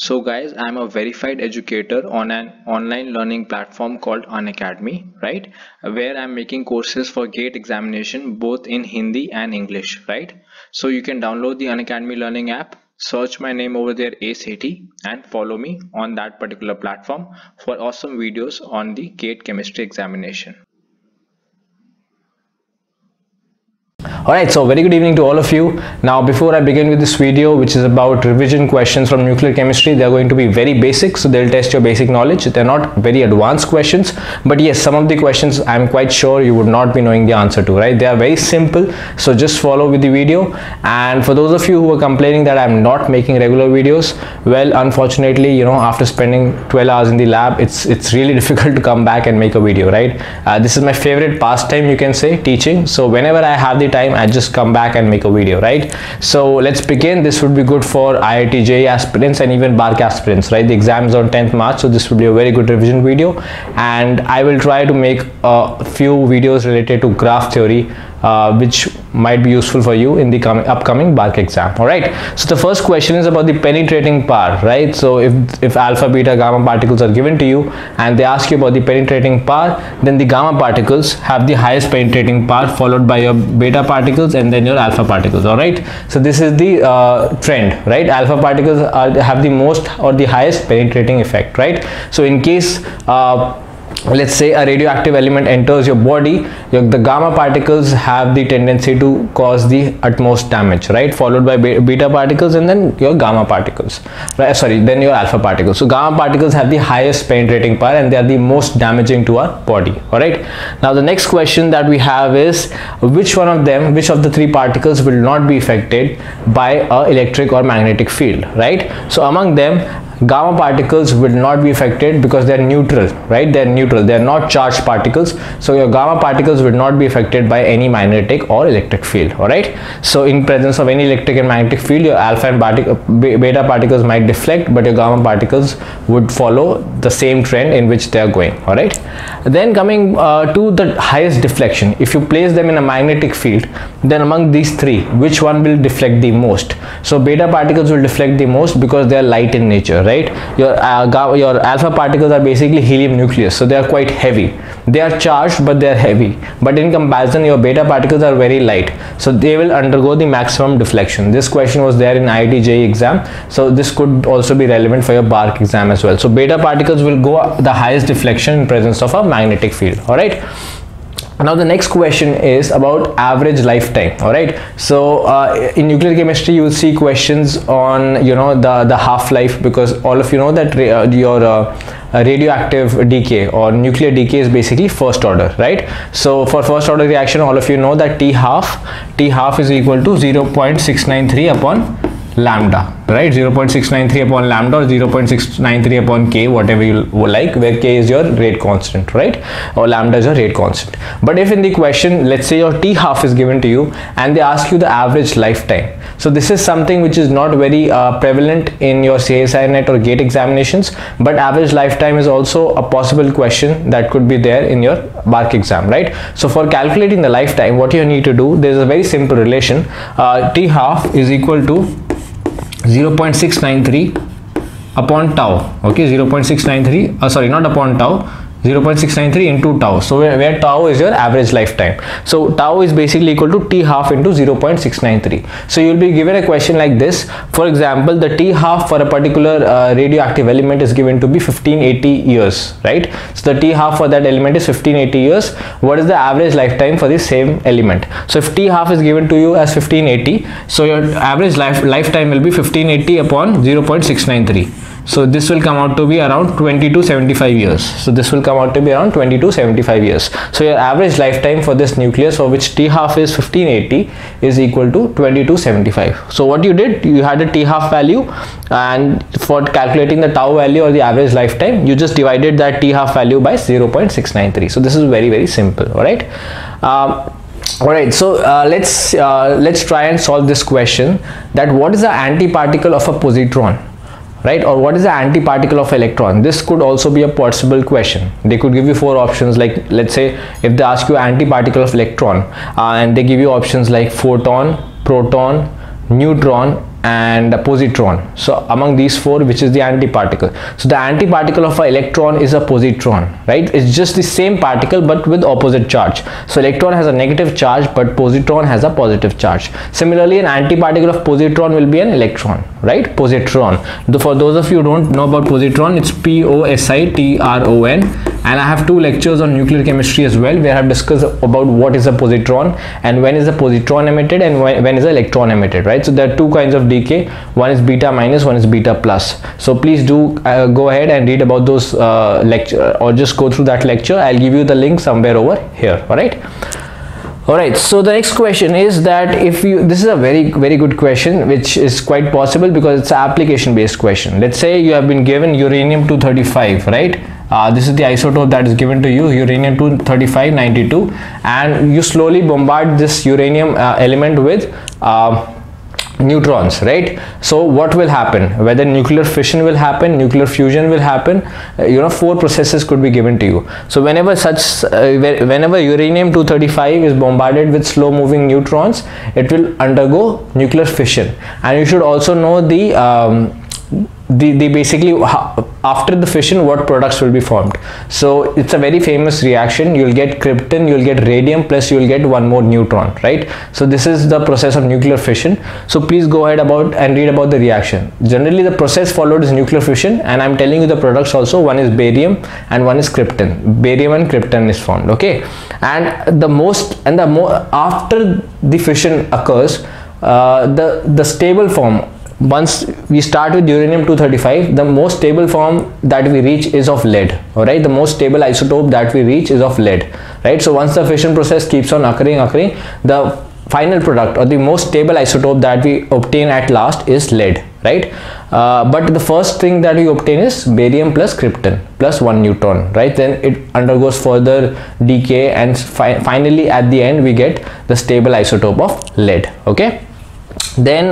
So guys, I'm a verified educator on an online learning platform called Unacademy, right? Where I'm making courses for GATE examination both in Hindi and English, right? So you can download the Unacademy learning app, search my name over there, A Sethi, and follow me on that particular platform for awesome videos on the GATE chemistry examination. Alright, so very good evening to all of you. Now before I begin with this video, which is about revision questions from nuclear chemistry, they are going to be very basic, so they'll test your basic knowledge. They're not very advanced questions, but yes, some of the questions I'm quite sure you would not be knowing the answer to, right? They are very simple, so just follow with the video. And for those of you who are complaining that I'm not making regular videos, well, unfortunately, you know, after spending 12 hours in the lab, it's really difficult to come back and make a video, right? This is my favorite pastime, you can say, teaching. So whenever I have the time, I just come back and make a video, right? So let's begin. This would be good for IIT JEE aspirants and even BARC aspirants, right? The exam is on 10th March, so this would be a very good revision video, and I will try to make a few videos related to graph theory, which might be useful for you in the upcoming BARC exam. All right, so the first question is about the penetrating power, right? So if alpha, beta, gamma particles are given to you and they ask you about the penetrating power, then the gamma particles have the highest penetrating power, followed by your beta particles and then your alpha particles. All right, so this is the trend, right? Alpha particles have the most or the highest penetrating effect, right? So in case let's say a radioactive element enters your body, the gamma particles have the tendency to cause the utmost damage, right? Followed by beta particles and then your gamma particles, right? Sorry, then your alpha particles. So gamma particles have the highest penetrating power and they are the most damaging to our body. All right, now the next question that we have is which of the three particles will not be affected by an electric or magnetic field, right? So among them, gamma particles will not be affected because they are neutral, right? They are neutral, they are not charged particles, so your gamma particles will not be affected by any magnetic or electric field. All right, so in presence of any electric and magnetic field, your alpha and beta particles might deflect, but your gamma particles would follow the same trend in which they are going. All right, then coming to the highest deflection, if you place them in a magnetic field, then among these three, which one will deflect the most? So beta particles will deflect the most because they are light in nature, right? Your alpha particles are basically helium nucleus, so they are quite heavy. They are charged, but they are heavy. But in comparison, your beta particles are very light, so they will undergo the maximum deflection. This question was there in IIT JEE exam, so this could also be relevant for your BARC exam as well. So beta particles will go the highest deflection in presence of a magnetic field. All right, now the next question is about average lifetime. All right, so in nuclear chemistry you will see questions on, you know, the half-life, because all of you know that radioactive decay or nuclear decay is basically first order, right? So for first order reaction, all of you know that T half is equal to 0.693 upon lambda, right? 0.693 upon lambda or 0.693 upon k, whatever you like, where k is your rate constant, right? Or lambda is your rate constant. But if in the question, let's say your t half is given to you and they ask you the average lifetime, so this is something which is not very prevalent in your CSIR NET or GATE examinations, but average lifetime is also a possible question that could be there in your BARC exam, right? So for calculating the lifetime, what you need to do, there's a very simple relation. T half is equal to 0.693 upon tau. Okay, 0.693 sorry, not upon tau, 0.693 into tau. So where tau is your average lifetime, so tau is basically equal to t half into 0.693. So you'll be given a question like this. For example, the t half for a particular radioactive element is given to be 1580 years, right? So the t half for that element is 1580 years. What is the average lifetime for the same element? So if t half is given to you as 1580, so your average lifetime will be 1580 upon 0.693. So this will come out to be around 2275 years. So this will come out to be around 2275 years. So your average lifetime for this nucleus, for which t half is 1580, is equal to 2275. So what you did, you had a t half value, and for calculating the tau value or the average lifetime, you just divided that t half value by 0.693. So this is very, very simple. All right. Alright, so let's try and solve this question. That what is the antiparticle of a positron? Right, or what is the antiparticle of electron? This could also be a possible question. They could give you four options, like let's say if they ask you antiparticle of electron, and they give you options like photon, proton, neutron, and a positron. So among these four, which is the antiparticle? So the antiparticle of an electron is a positron, right? It's just the same particle but with opposite charge. So electron has a negative charge but positron has a positive charge. Similarly, an antiparticle of positron will be an electron, right? Positron. For those of you who don't know about positron, it's P-O-S-I-T-R-O-N, and I have two lectures on nuclear chemistry as well, where I have discussed about what is a positron and when is a positron emitted and when is an electron emitted, right? So there are two kinds of decay. One is beta minus, one is beta plus. So please do go ahead and read about those lecture, or just go through that lecture. I'll give you the link somewhere over here. All right, so the next question is that if you, this is a very, very good question, which is quite possible because it's an application based question. Let's say you have been given uranium-235, right? This is the isotope that is given to you, uranium-235-92, and you slowly bombard this uranium element with neutrons, right? So what will happen? Whether nuclear fission will happen, nuclear fusion will happen, you know, four processes could be given to you. So whenever such whenever uranium-235 is bombarded with slow moving neutrons, it will undergo nuclear fission. And you should also know the basically after the fission what products will be formed. So it's a very famous reaction. You'll get krypton, you'll get radium, plus you'll get one more neutron, right? So this is the process of nuclear fission. So please go ahead about and read about the reaction. Generally the process followed is nuclear fission, and I'm telling you the products also. One is barium and one is krypton. Barium and krypton is formed, okay? And the more after the fission occurs, the stable form, once we start with uranium-235, the most stable form that we reach is of lead. All right, the most stable isotope that we reach is of lead, right? So once the fission process keeps on occurring, the final product or the most stable isotope that we obtain at last is lead, right? But the first thing that we obtain is barium plus krypton plus one neutron, right? Then it undergoes further decay, and finally at the end we get the stable isotope of lead, okay? Then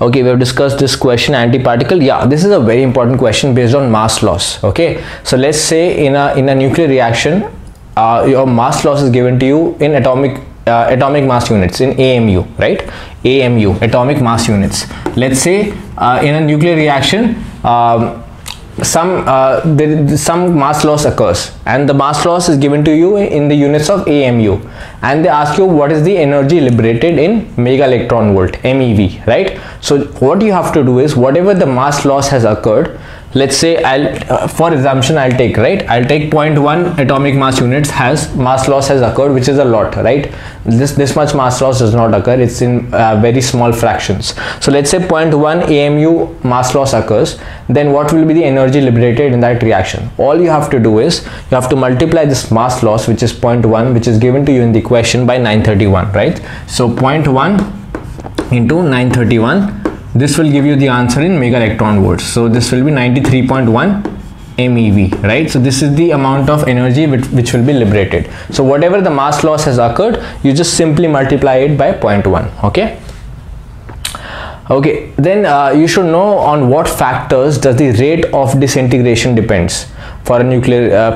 okay, we have discussed this question, antiparticle. Yeah, this is a very important question based on mass loss, okay? So let's say in a nuclear reaction, your mass loss is given to you in atomic mass units, in AMU, right? AMU, atomic mass units. Let's say in a nuclear reaction, some mass loss occurs, and the mass loss is given to you in the units of AMU, and they ask you what is the energy liberated in mega electron volt, MeV, right? So what you have to do is, whatever the mass loss has occurred, let's say for assumption I'll take, right, I'll take 0.1 atomic mass units has mass loss has occurred, which is a lot, right? This much mass loss does not occur, it's in very small fractions. So let's say 0.1 AMU mass loss occurs, then what will be the energy liberated in that reaction? All you have to do is, you have to multiply this mass loss, which is 0.1, which is given to you in the question, by 931, right? So 0.1 into 931, this will give you the answer in mega electron volts. So this will be 93.1 MeV, right? So this is the amount of energy which will be liberated. So whatever the mass loss has occurred, you just simply multiply it by 0.1, okay? Okay, then you should know on what factors does the rate of disintegration depends for a nuclear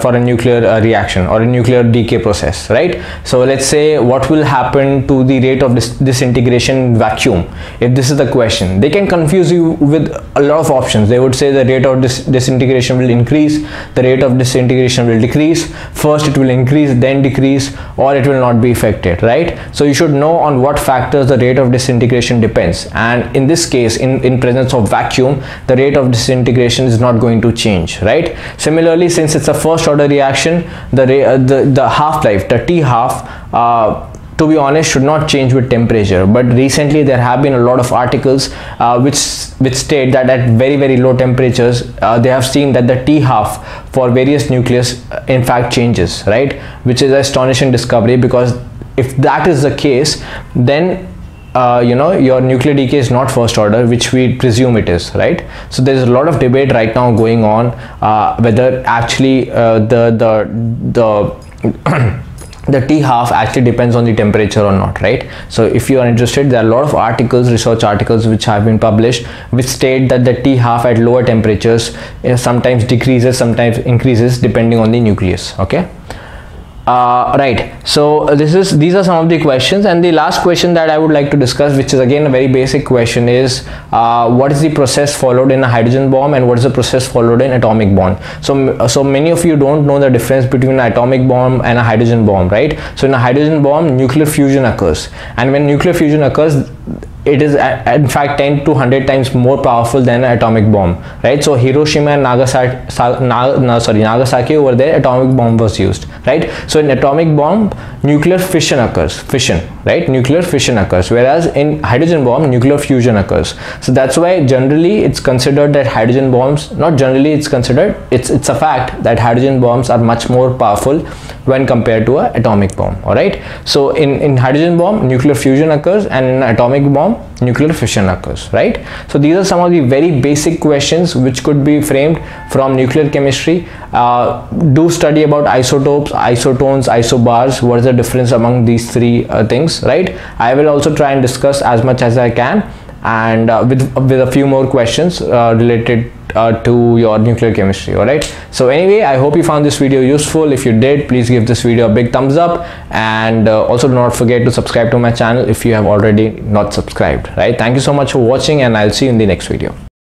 reaction or a nuclear decay process, right? So let's say, what will happen to the rate of disintegration vacuum? If this is the question, they can confuse you with a lot of options. They would say the rate of disintegration will increase, the rate of disintegration will decrease, first it will increase then decrease, or it will not be affected, right? So you should know on what factors the rate of disintegration depends, and in this case, in presence of vacuum, the rate of disintegration is not going to change, right? Similarly, since it's a first order reaction, the half-life, the T-half, to be honest, should not change with temperature. But recently there have been a lot of articles which state that at very, very low temperatures, they have seen that the T-half for various nucleus in fact changes, right? Which is an astonishing discovery, because if that is the case, then you know, your nuclear decay is not first order, which we presume it is, right? So there's a lot of debate right now going on whether actually the T-half actually depends on the temperature or not, right? So if you are interested, there are a lot of articles, research articles which have been published, which state that the T-half at lower temperatures sometimes decreases, sometimes increases, depending on the nucleus, okay? Right, so these are some of the questions, and the last question that I would like to discuss, which is again a very basic question, is what is the process followed in a hydrogen bomb and what is the process followed in atomic bomb? So many of you don't know the difference between an atomic bomb and a hydrogen bomb, right? So in a hydrogen bomb, nuclear fusion occurs, and when nuclear fusion occurs, it is in fact 10 to 100 times more powerful than an atomic bomb, right? So Hiroshima and Nagasaki, over there atomic bomb was used, right? So in atomic bomb, nuclear fission occurs, whereas in hydrogen bomb, nuclear fusion occurs. So that's why generally it's considered that hydrogen bombs, not generally, it's considered, it's a fact that hydrogen bombs are much more powerful when compared to an atomic bomb. All right, so in hydrogen bomb, nuclear fusion occurs, and in an atomic bomb, nuclear fission occurs, right? So these are some of the very basic questions which could be framed from nuclear chemistry. Do study about isotopes, isotones, isobars. What is the difference among these three things, right? I will also try and discuss as much as I can, and with a few more questions related to your nuclear chemistry. All right, so anyway, I hope you found this video useful. If you did, please give this video a big thumbs up, and also do not forget to subscribe to my channel if you have already not subscribed, right? Thank you so much for watching, and I'll see you in the next video.